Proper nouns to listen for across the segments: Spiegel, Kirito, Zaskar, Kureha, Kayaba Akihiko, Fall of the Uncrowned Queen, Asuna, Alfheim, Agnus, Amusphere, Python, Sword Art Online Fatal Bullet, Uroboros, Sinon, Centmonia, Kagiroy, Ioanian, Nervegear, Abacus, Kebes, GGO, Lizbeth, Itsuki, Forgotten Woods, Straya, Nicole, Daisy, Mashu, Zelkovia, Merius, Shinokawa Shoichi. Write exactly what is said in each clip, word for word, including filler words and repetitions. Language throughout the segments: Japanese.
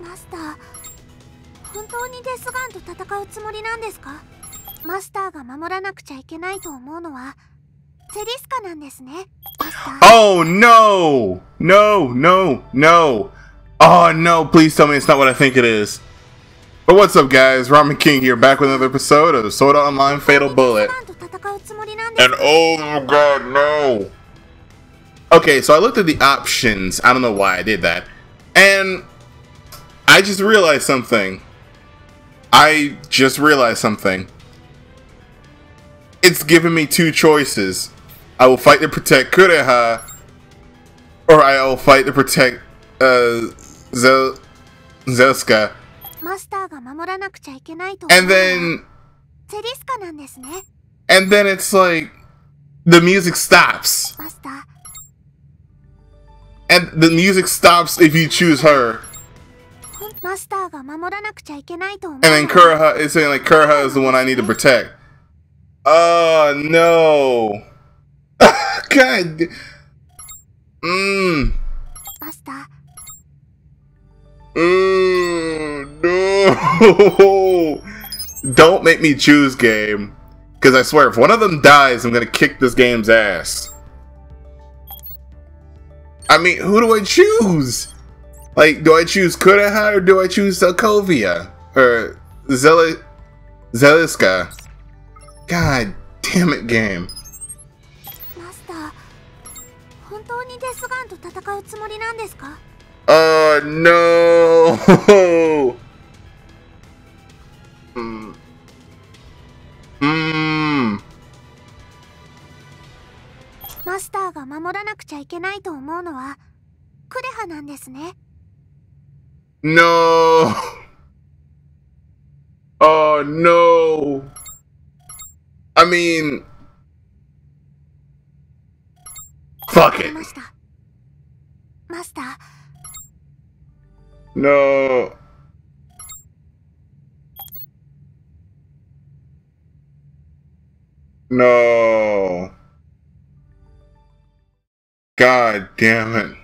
マスター、本当にデスガンと戦うつもりなんですか？マスターが守らなくちゃいけないと思うのはゼリスカなんですね。Oh no! No, no, no! Oh no, please tell me it's not what I think it is. But what's up, guys? Ramen King here, back with another episode of Sword Art Online Fatal Bullet. And oh god, no! Okay, so I looked at the options. I don't know why I did that. And I just realized something. I just realized something. It's giving me two choices. I will fight to protect Kureha, or I will fight to protect uh, Zel Zeliska. And then, and then it's like the music stops, and the music stops if you choose her. And then Kureha is saying like Kureha is the one I need to protect. Oh no! God. Mmm. Mmm. No. Don't make me choose, game. Because I swear, if one of them dies, I'm gonna kick this game's ass. I mean, who do I choose? Like, do I choose Kureha or do I choose Zelkovia or Zeli Zeliska? God damn it, game. 本当にデスガンと戦うつもりなんですか？ Oh no! mm. Mm. マスターが守らなくちゃいけないと思うのはクレハなんですね。 No! Oh no! I mean... Fuck it. Master. No. No. God damn it.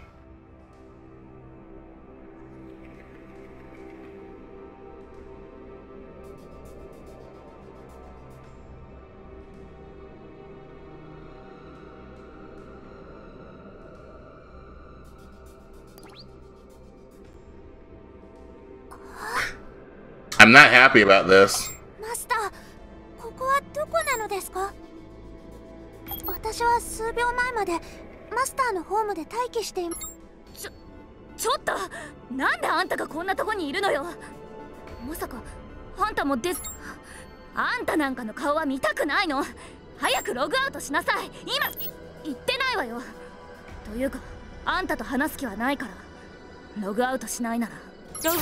I'm not happy about this. Master, where is this? I was a few minutes ago at Master's home. Wait, just a minute. Why are you in this place? Must be you too. This. I don't want to see your face. Hurry, log out. Now. I'm not saying. You and I don't have any time. Log out. If not, log out, I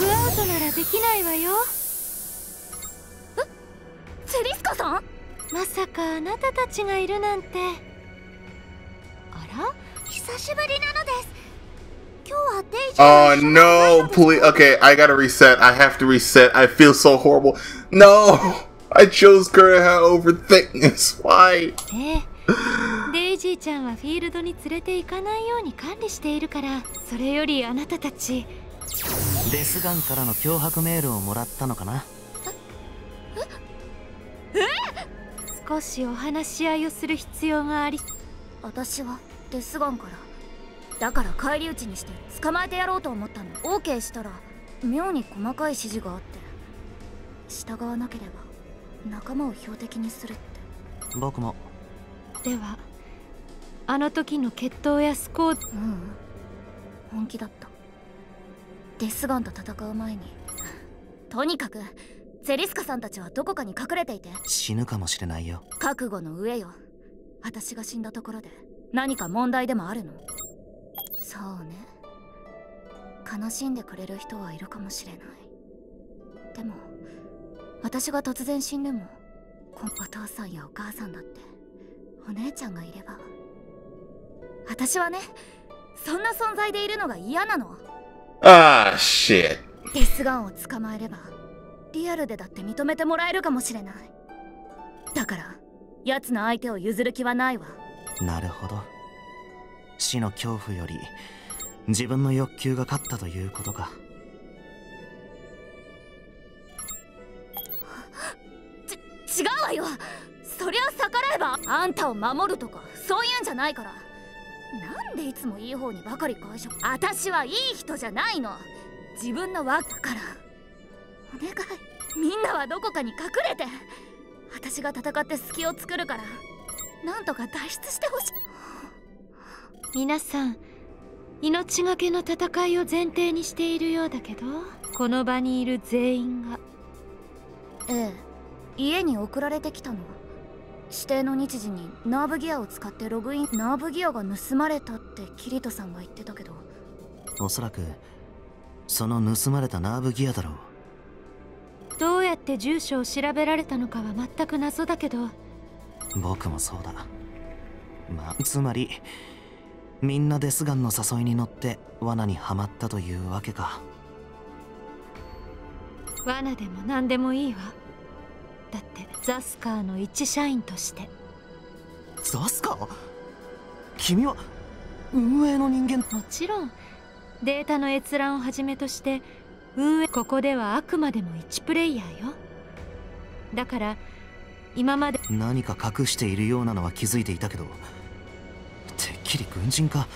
can't. ゼリスカさん、まさかあなたたちがいるなんて。あら、久しぶりなのです。今日はデイジーが。Oh no, please. Okay, I gotta reset. I have to reset. I feel so horrible. No, I chose Kureha over thickness. Why? ねえ、デイジーちゃんはフィールドに連れて行かないように管理しているから、それよりあなたたち。デスガンからの脅迫メールをもらったのかな。 少しお話し合いをする必要があり、私はデスガンからだから返り討ちにして捕まえてやろうと思ったの。 OK したら妙に細かい指示があって、従わなければ仲間を標的にするって。僕も。ではあの時の決闘やスコード、うん、本気だった。デスガンと戦う前にとにかく ゼリスカさんたちはどこかに隠れていて、死ぬかもしれないよ。覚悟の上よ。私が死んだところで何か問題でもあるの？そうね、悲しんでくれる人はいるかもしれない。でも私が突然死んでも、お父さんやお母さんだって、お姉ちゃんがいれば。私はね、そんな存在でいるのが嫌なの。ああ、シッ。デスガンを捕まえれば リアルでだって認めてもらえるかもしれない。だから奴の相手を譲る気はないわ。なるほど、死の恐怖より自分の欲求が勝ったということか。うわよ。そりゃ逆らえばあんたを守るとかそういうんじゃないから。なんでいつもいい方にばかり解消。私はいい人じゃないの。自分の枠から。お願い、みんなはどこかに隠れて。私が戦って隙を作るから、なんとか脱出してほしい。皆さん、命がけの戦いを前提にしているようだけど、この場にいる全員が。ええ、家に送られてきたの。指定の日時にナーブギアを使ってログイン。ナーブギアが盗まれたってキリトさんが言ってたけど、おそらくその盗まれたナーブギアだろう。どうやって住所を調べられたのかは全く謎だけど。僕もそうだ。まあ、つまりみんなデスガンの誘いに乗って罠にはまったというわけか。罠でも何でもいいわ。だってザスカーの一社員として。ザスカー？君は運営の人間？もちろん。データの閲覧をはじめとして運営。ここではあくまでも一プレイヤーよ。だから今まで何か隠しているようなのは気づいていたけど、てっきり軍人か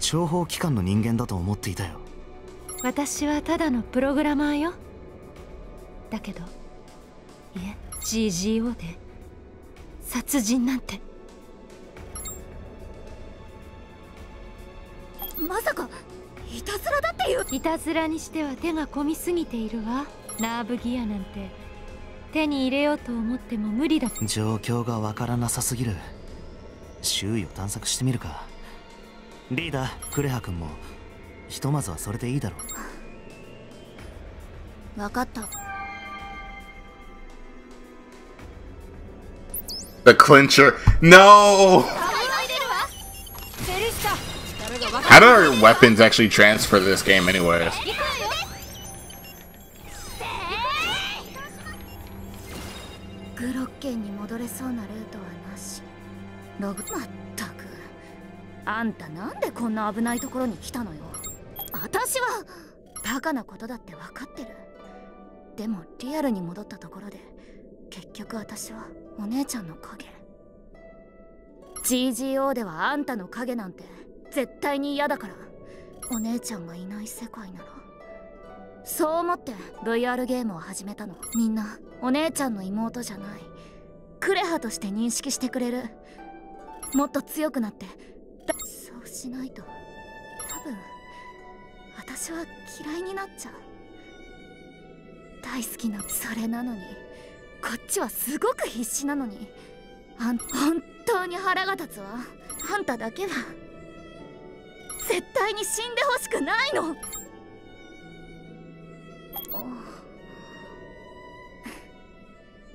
諜報機関の人間だと思っていたよ。私はただのプログラマーよ。だけど、いえ、ジージーオー で殺人なんて。まさかいたずらだっていう。いたずらにしては手が込みすぎているわ。ナーブギアなんて手に入れようと思っても無理だ。状況がわからなさすぎる。周囲を探索してみるか。リーダー、クレハ君もひとまずはそれでいいだろう。分かった。The clincher. No! How do our weapons actually transfer to this game anyways?ジージーオー ではあんたの影なんて絶対に嫌だから。お姉ちゃんがいない世界なら。そう思って ブイアール ゲームを始めたの。みんなお姉ちゃんの妹じゃない、クレハとして認識してくれる。もっと強くなって。そうしないと多分私は嫌いになっちゃう。大好きな。それなのにこっちはすごく必死なのに。あん本当に腹が立つわ。あんただけは絶対に死んでほしくないの。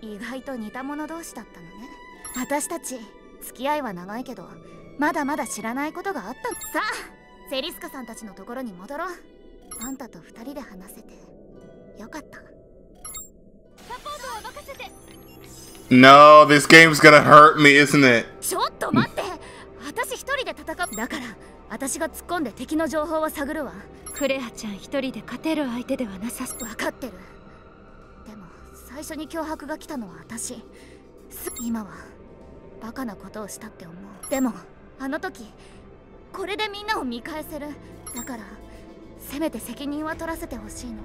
意外と似た者同士だったのね。私たち付き合いは長いけど、まだまだ知らないことがあった。さあ、ゼリスカさんたちのところに戻ろう。あんたと二人で話せてよかった。サポートを任せて。No, this game's gonna hurt me, isn't it? ちょっと待って、私一人で戦う。だから、私が突っ込んで敵の情報を探るわ。クレハちゃん一人で勝てる相手ではなさそう。分かってる。でも、最初に脅迫が来たのは私。今は、バカなことをしたって思う。でも、あの時、これでみんなを見返せる。だから、せめて責任は取らせてほしいの。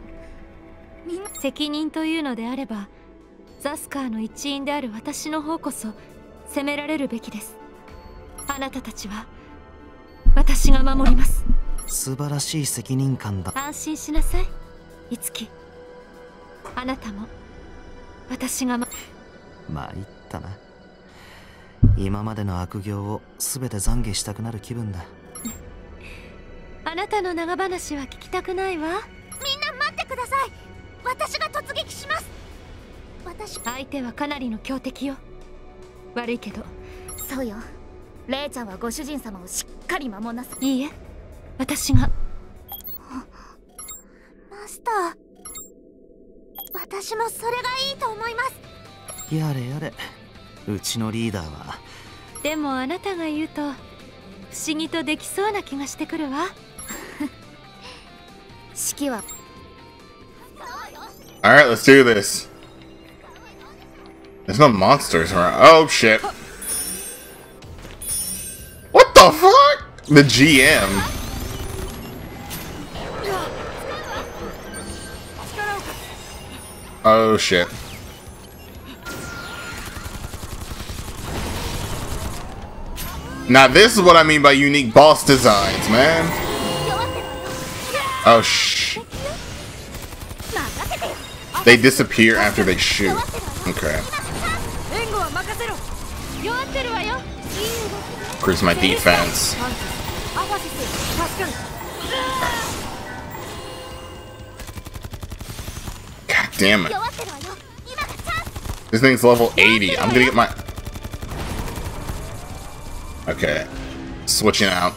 みんな責任というのであれば、ザスカーの一員である私の方こそ責められるべきです。あなたたちは私が守ります。素晴らしい責任感だ。安心しなさい、いつき。あなたも私がままあ言ったな。今までの悪行を全て懺悔したくなる気分だ。あなたの長話は聞きたくないわ。みんな待ってください、私が突撃します。私相手はかなりの強敵よ。悪いけど。そうよ、レイちゃんはご主人様をしっかり守んなさい。いいえ、私が。マスター、私もそれがいいと思います。やれやれ、うちのリーダーは。でもあなたが言うと不思議とできそうな気がしてくるわ。指揮は Alright, let's do this. There's no monsters around. Oh shit. What the fuck? The G M. Oh shit. Now this is what I mean by unique boss designs, man. Oh shh. They disappear after they shoot. Okay. Increase my defense. God damn it. This thing's level eighty. I'm gonna get my... Okay. Switching out.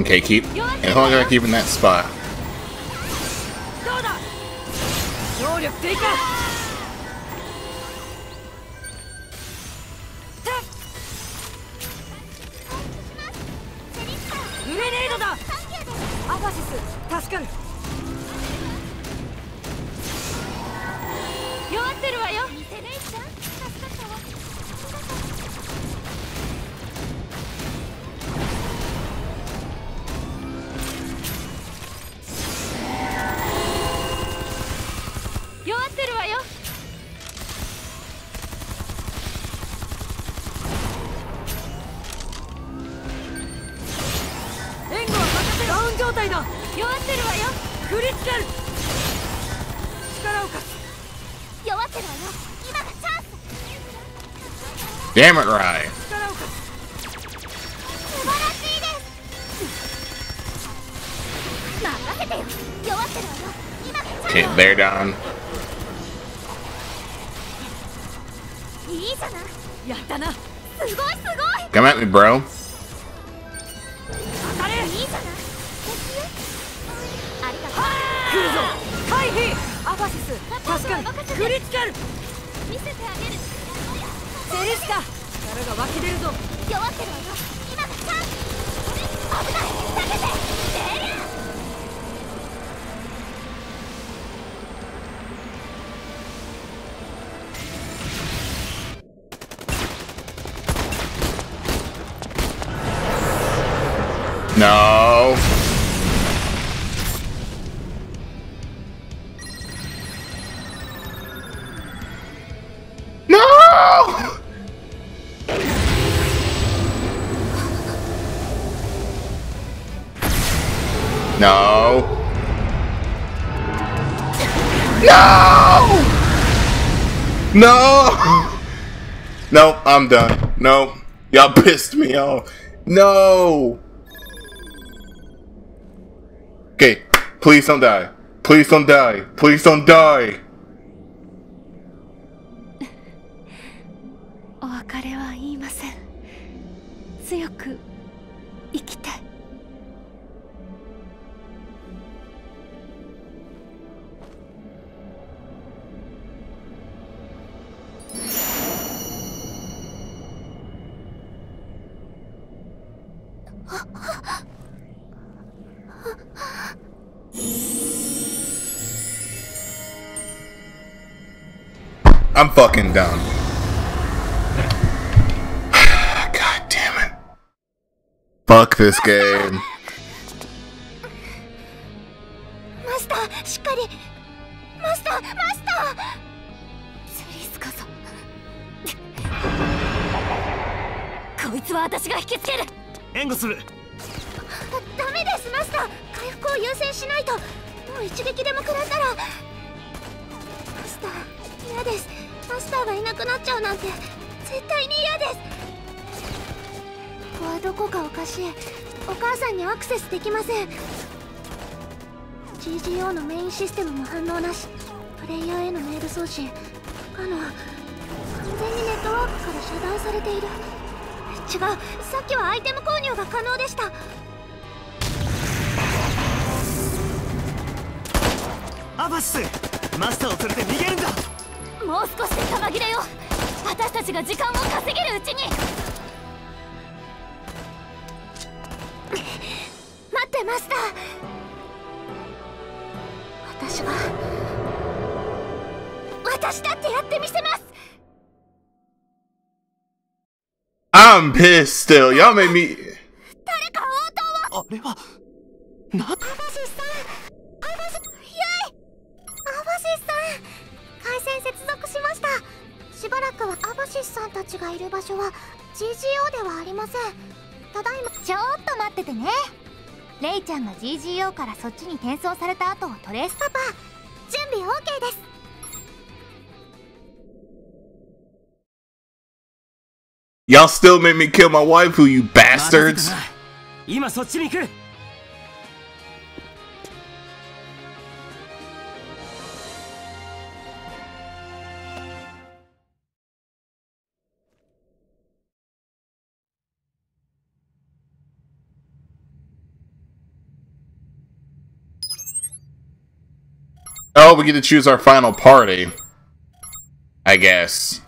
Okay, keep. And how long do I keep in that spot? Damn it, Rai. Okay, they're done. Come at me, bro. No. No. No. No. No. Nope, I'm done. No. Y'all pissed me off. No. Okay, please don't die. Please don't die. Please don't die. I'm fucking dumb. God damn it. Fuck this game. Master, しっかり。マスター。ゼリスカさんこいつは私が引きつける。援護する。ダメですマスター、回復を優先しないと。もう一撃でも食らったら。マスター嫌です。マスターがいなくなっちゃうなんて絶対に嫌です。ここはどこかおかしい。お母さんにアクセスできません。 ジージーオー のメインシステムも反応なし。プレイヤーへのメール送信不可能。完全にネットワークから遮断されている。違う、さっきはアイテム購入が可能でした。アバシス、マスターを連れて逃げるんだ。もう少しで弾切れよ。私たちが時間を稼げるうちに。待ってマスター、私は私だってやってみせます。I'm pissed still. Y'all made me. 誰か応答を。あれはな。アバシスさん、アバシス、イエイ。アバシスさん、回線接続しました。しばらくはアバシスさんたちがいる場所は ジージーオー ではありません。ただいま。ちょっと待っててね。レイちゃんが ジージーオー からそっちに転送された後をトレース。パパ、準備 OK です。Y'all still made me kill my wife, who you bastards. Oh, we get to choose our final party, I guess.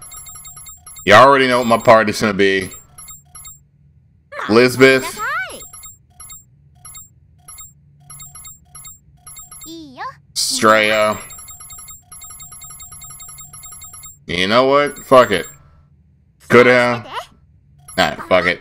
Y'all already know what my party's gonna be. Lizbeth. Straya. You know what? Fuck it. Go down. Nah, fuck it.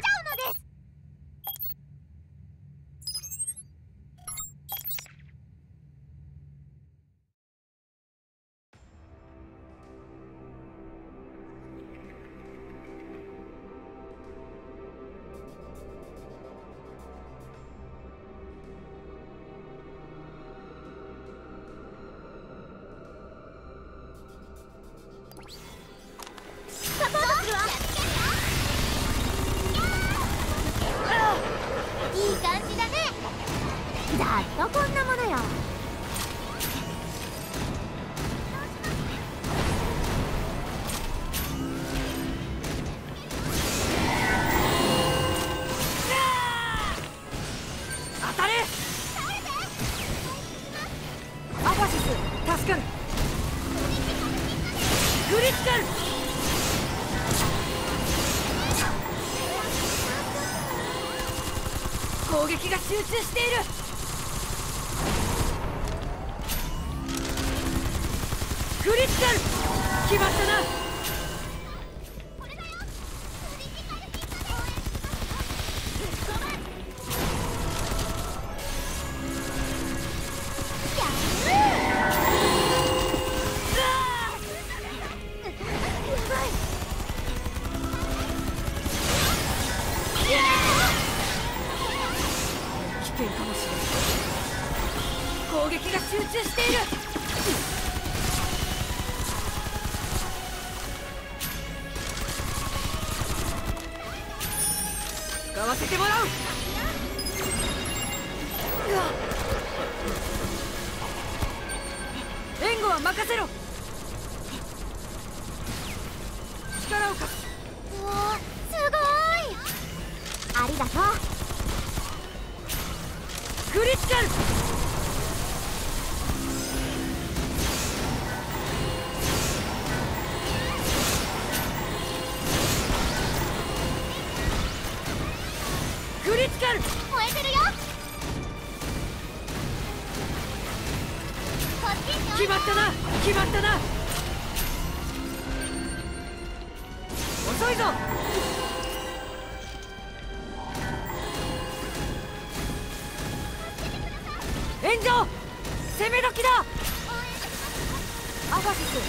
アファシス助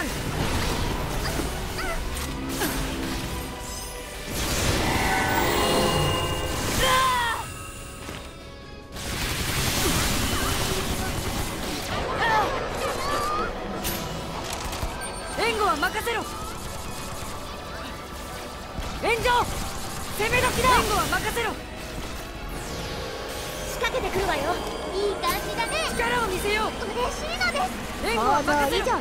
かる。援護は任せろ。炎上攻め時だ。援護は任せろ。仕掛けてくるわよ。いい感じだね。力を見せよう。嬉しいのです。援護は任せろ。以上ね。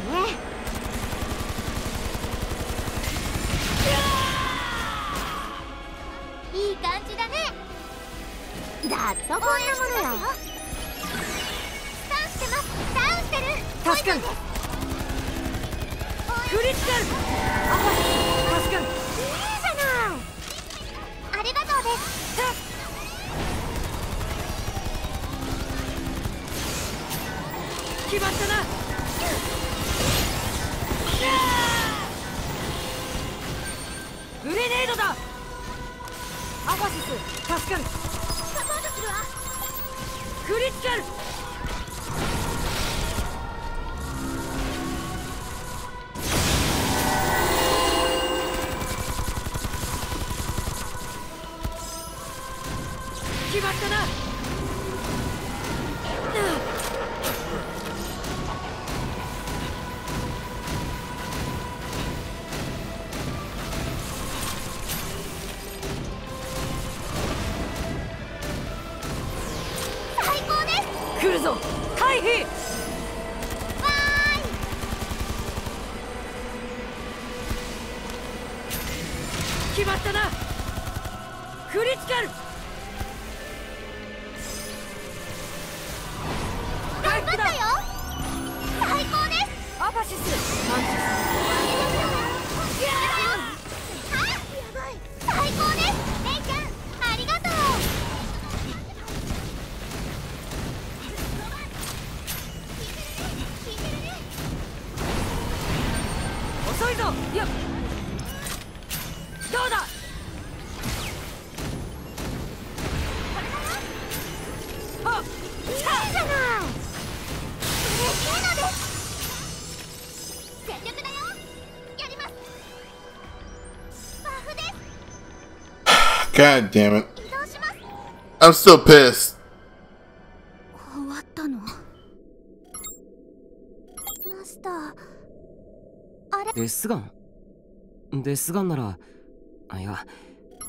いい感じだね。だっとこんなものよ。ダウンしてます。ダウンしてる。助かる。クリティカル。アファ助かる。いいじゃない。ありがとうです。決まったな。グレネードだ。アファシス助かる。サポートするわ。クリティカル。決まったな。決まったな。クリティカル。頑張ったよ。最高です。アファシスマンチス。最高です。レイちゃんありがとう。遅いぞ。いやどうだ。あ、いいじゃない。嬉しいのです。全力だよ。やります。バフです。 God damn it. I'm still pissed. 終わったのマスター。あれデスガン。デスガンならいや、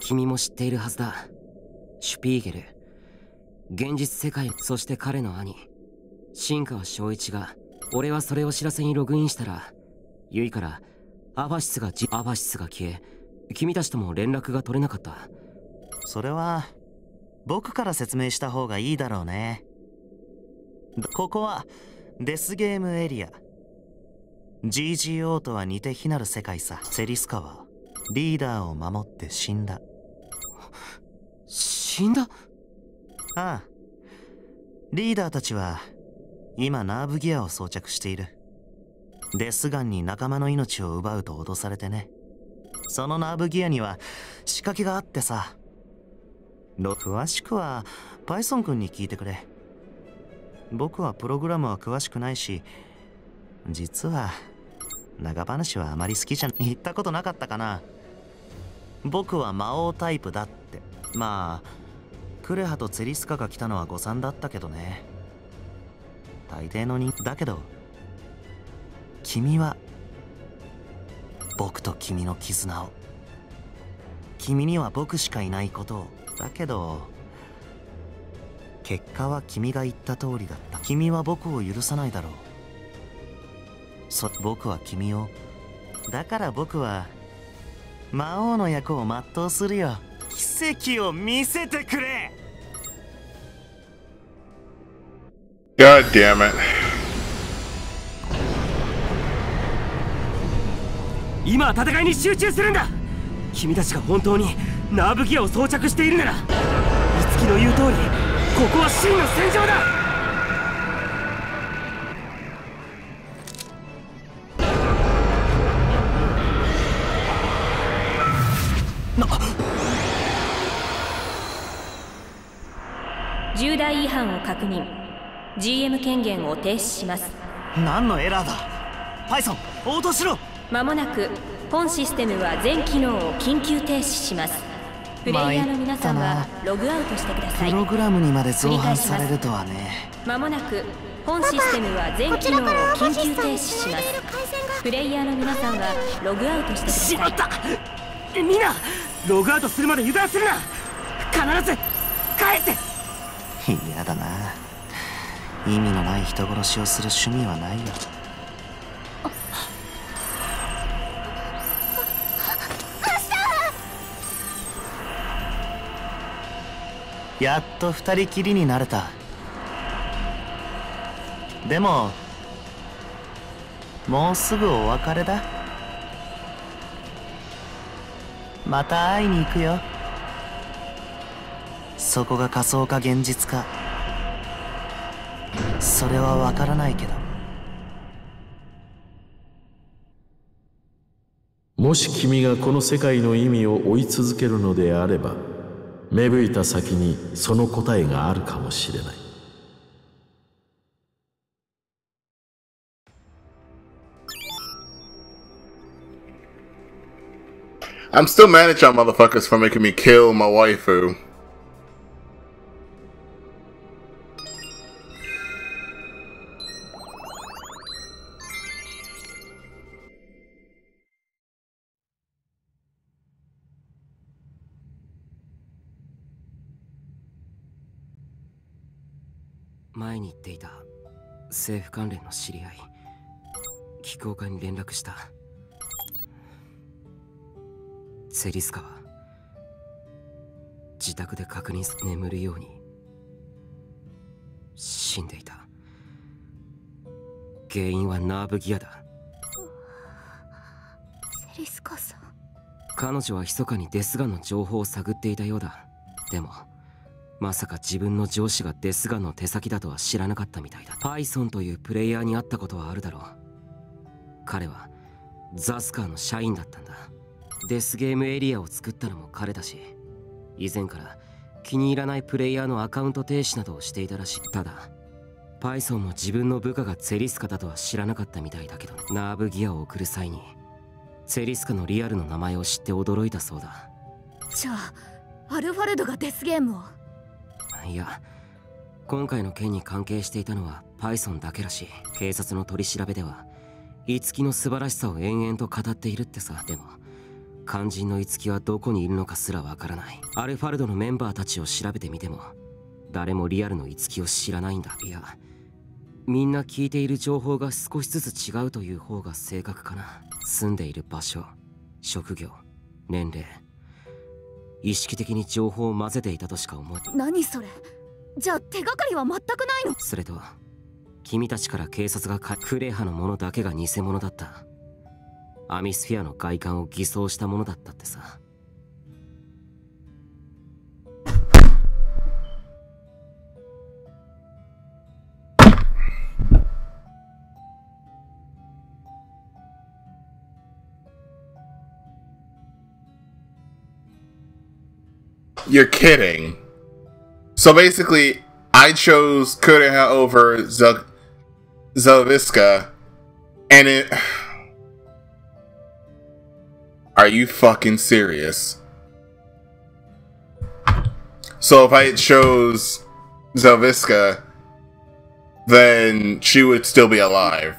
君も知っているはずだ。シュピーゲル、現実世界、そして彼の兄新川翔一が、俺はそれを知らせにログインしたらユイからアバシスがじアバシスが消え、君たちとも連絡が取れなかった。それは僕から説明した方がいいだろうね。ここはデスゲームエリア。 ジージーオー とは似て非なる世界さ。セリスカはリーダーを守って死んだ。死んだ？ああ、リーダーたちは今ナーブギアを装着している。デスガンに仲間の命を奪うと脅されてね。そのナーブギアには仕掛けがあってさ。詳しくはパイソン君に聞いてくれ。僕はプログラムは詳しくないし、実は長話はあまり好きじゃない。言ったことなかったかな。僕は魔王タイプだって。まあクレハとツェリスカが来たのは誤算だったけどね。大抵の人だけど、君は僕と君の絆を、君には僕しかいないことを。だけど結果は君が言った通りだった。君は僕を許さないだろう。そ僕は君を。だから僕は魔王の役を全うするよ。奇跡を見せてくれ。 God damn it. 今は戦いに集中するんだ。君たちが本当にナーブギアを装着しているなら、樹の言う通りここは真の戦場だ。重大違反を確認。 ジーエム 権限を停止します。何のエラーだ。パイソン応答しろ。間もなく本システムは全機能を緊急停止します。プレイヤーの皆さんはログアウトしてください。プログラムにまで増版されるとはね。間もなく本システムは全機能を緊急停止します。プレイヤーの皆さんはログアウトしてください。しまった、みんなログアウトするまで油断するな。必ず返せ。嫌だな、意味のない人殺しをする趣味はないよ。やっと二人きりになれた。でももうすぐお別れだ。また会いに行くよ。そこが仮想か現実か、それはわからないけど。もし君がこの世界の意味を追い続けるのであれば、芽吹いた先にその答えがあるかもしれない。I'm still mad at y'all motherfuckers for making me kill my waifu.前に言っていた政府関連の知り合い、機構課に連絡した。ゼリスカは自宅で確認眠るように死んでいた。原因はナーブギアだ。ゼリスカさん、彼女は密かにデスガの情報を探っていたようだ。でもまさか自分の上司がデスガの手先だとは知らなかったみたいだ。パイソンというプレイヤーに会ったことはあるだろう。彼はザスカーの社員だったんだ。デスゲームエリアを作ったのも彼だし、以前から気に入らないプレイヤーのアカウント停止などをしていたらしい。ただパイソンも自分の部下がゼリスカだとは知らなかったみたいだけど、ね、ナーブギアを送る際にゼリスカのリアルの名前を知って驚いたそうだ。じゃあアルファルドがデスゲームを。いや、今回の件に関係していたのはパイソンだけらしい。警察の取り調べでは樹の素晴らしさを延々と語っているってさ。でも肝心の樹はどこにいるのかすらわからない。アルファルドのメンバーたちを調べてみても誰もリアルの樹を知らないんだ。いや、みんな聞いている情報が少しずつ違うという方が正確かな。住んでいる場所、職業、年齢、意識的に情報を混ぜていたとしか思えない。何それ、じゃあ手がかりは全くないの。それと君たちから警察がクレハのものだけが偽物だった、アミスフィアの外観を偽装したものだったってさ。You're kidding. So basically, I chose Kureha over Zel Zeliska, and it... Are you fucking serious? So if I chose Zeliska, then she would still be alive.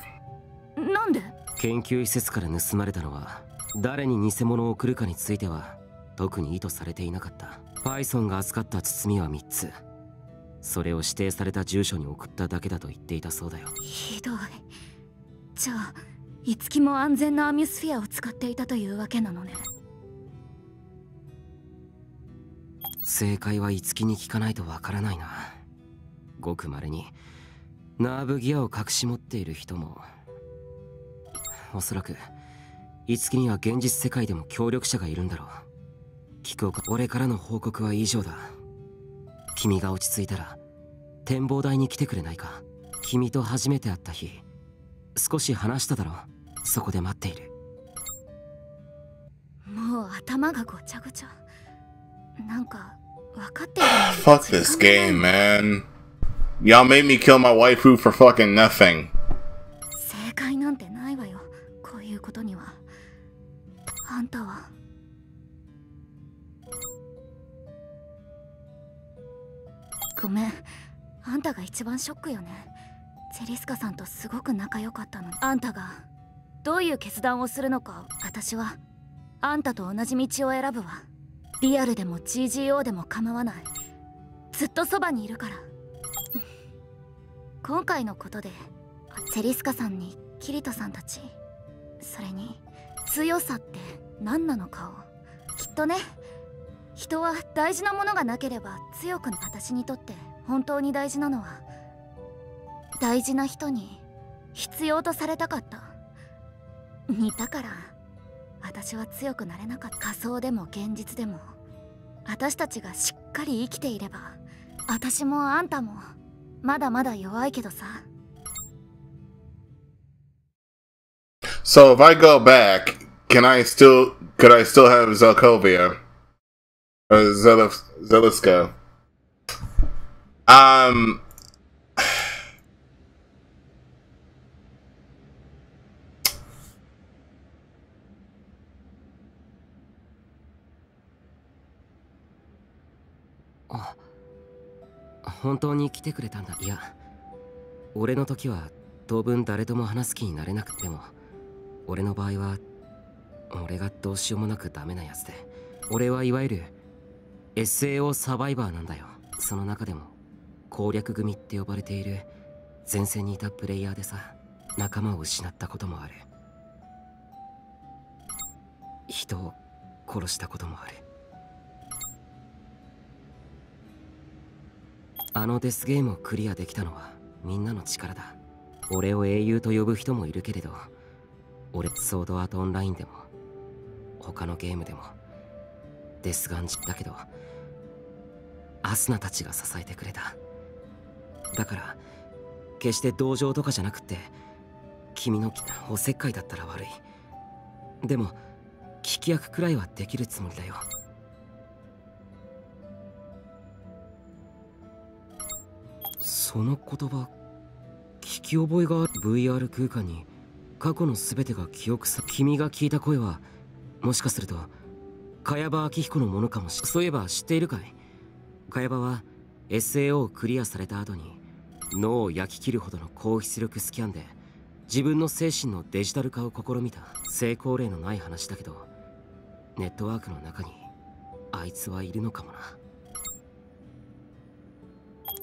なんで？研究施設から盗まれたのは、誰に偽物を送るかについては特に意図されていなかった。パイソンが預かった包みはみっつ、それを指定された住所に送っただけだと言っていたそうだよ。ひどい。じゃあ樹も安全なアミュスフィアを使っていたというわけなのね。正解は樹に聞かないとわからないな。ごくまれにナーブギアを隠し持っている人も、おそらく樹には現実世界でも協力者がいるんだろう。聞こうか、俺からの報告は以上だ。君が落ち着いたら展望台に来てくれないか。君と初めて会った日少し話しただろう。そこで待っている。もう頭がごちゃごちゃ、なんか分かってる。Fuck this game, man. Y'all made me kill my waifu for fucking nothing. 正解なんてないわよ。ごめん、あんたが一番ショックよね。ゼリスカさんとすごく仲良かったのに、あんたがどういう決断をするのか。私はあんたと同じ道を選ぶわ。リアルでも ジージーオー でも構わない。ずっとそばにいるから。今回のことでゼリスカさんにキリトさんたち、それに強さって何なのかを、きっとね、人は大事なものがなければ強くな。私にとって本当に大事なのは、大事な人に必要とされたかった。似たから私は強くなれなかった。仮想でも現実でも私たちがしっかり生きていれば、私もあんたもまだまだ弱いけどさ。So if I go back, can I still could I still have Zelkovia or Zeliska? Um, ah, 本当に来てくれたんだ。いや、俺の時は当分誰とも話す気になれなくても。俺の場合は俺がどうしようもなくダメなやつで、俺はいわゆる エスエーオー サバイバーなんだよ。その中でも攻略組って呼ばれている前線にいたプレイヤーでさ、仲間を失ったこともある、人を殺したこともある。あのデスゲームをクリアできたのはみんなの力だ。俺を英雄と呼ぶ人もいるけれど、俺ソードアートオンラインでも他のゲームでもデスガンだけど、アスナたちが支えてくれた。だから決して同情とかじゃなくて、君のおせっかいだったら悪い。でも聞き役くらいはできるつもりだよ。その言葉聞き覚えがある。 ブイアール 空間に過去の全てが記憶さ。君が聞いた声はもしかすると茅場明彦のものかもしれない。そういえば知っているかい？茅場は エスエーオー をクリアされた後に脳を焼き切るほどの高出力スキャンで自分の精神のデジタル化を試みた。成功例のない話だけど、ネットワークの中にあいつはいるのかもな。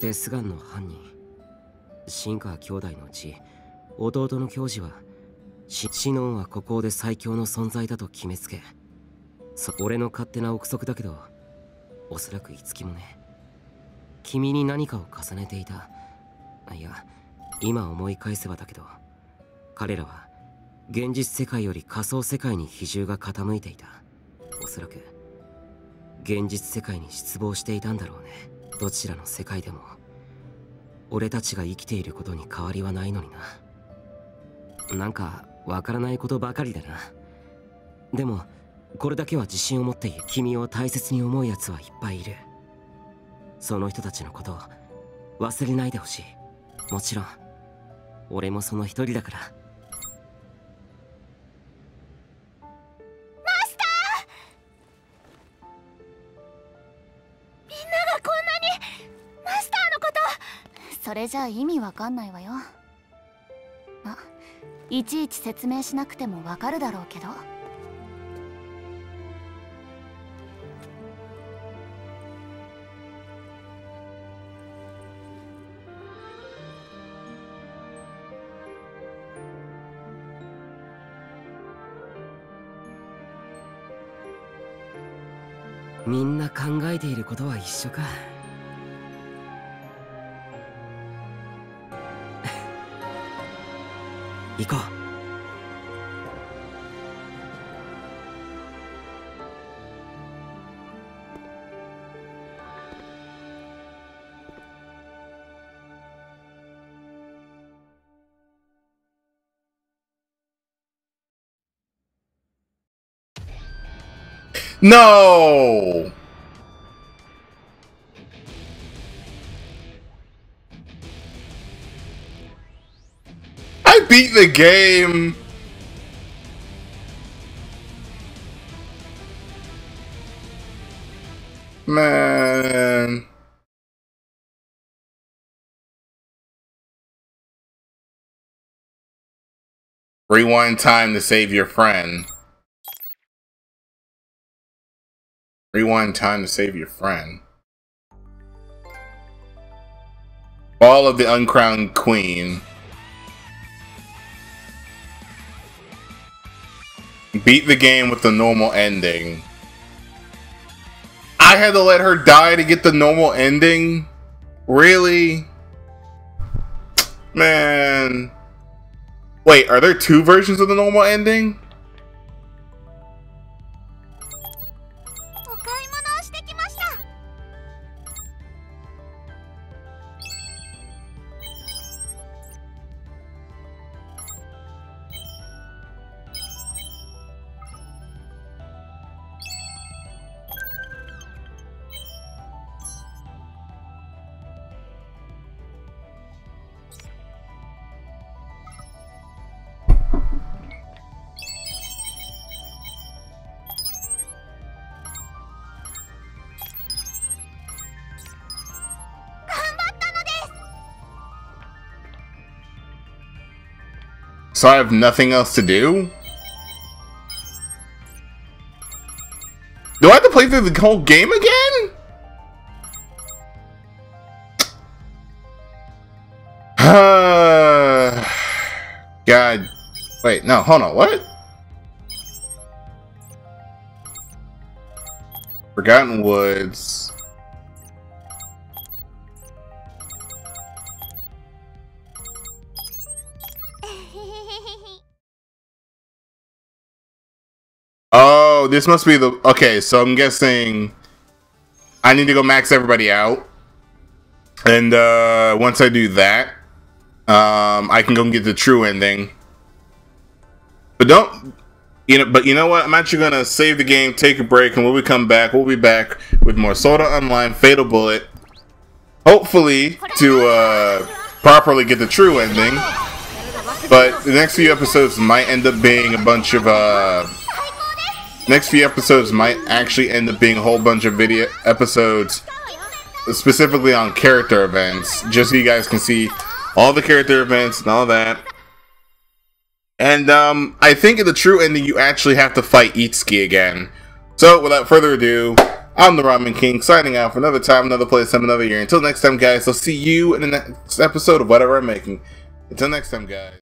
デスガンの犯人、新川兄弟のうち弟の教授はシノンはここで最強の存在だと決めつけ、そ俺の勝手な憶測だけど、おそらく樹もね、君に何かを重ねていた。いや、今思い返せばだけど、彼らは現実世界より仮想世界に比重が傾いていた。おそらく現実世界に失望していたんだろうね。どちらの世界でも俺たちが生きていることに変わりはないのにな。なんかわからないことばかりだな。でもこれだけは自信を持っている。君を大切に思うやつはいっぱいいる。その人たちのことを忘れないでほしい。もちろん俺もその一人だから。マスター、みんながこんなにマスターのこと、それじゃ意味わかんないわよ。ま、いちいち説明しなくてもわかるだろうけど。みんな考えていることは一緒か。行こう。No! I beat the game! Man... Rewind time to save your friend. Rewind time to save your friend. Fall of the Uncrowned Queen. Beat the game with the normal ending. I had to let her die to get the normal ending? Really? Man. Wait, are there two versions of the normal ending? So I have nothing else to do? Do I have to play through the whole game again? Uh, God. Wait, no, hold on, what? Forgotten Woods. Oh, this must be the... Okay, so I'm guessing I need to go max everybody out. And uh, once I do that, um, I can go and get the true ending. But don't... you know? But you know what? I'm actually going to save the game, take a break, and when we come back, we'll be back with more Sword Art Online Fatal Bullet. Hopefully to uh, properly get the true ending. But the next few episodes might end up being a bunch of... Uh, Next few episodes might actually end up being a whole bunch of video episodes specifically on character events, just so you guys can see all the character events and all that. And um, I think in the true ending, you actually have to fight Itsuki again. So without further ado, I'm the Ramen King, signing out for another time, another place, and another year. Until next time, guys, I'll see you in the next episode of whatever I'm making. Until next time, guys.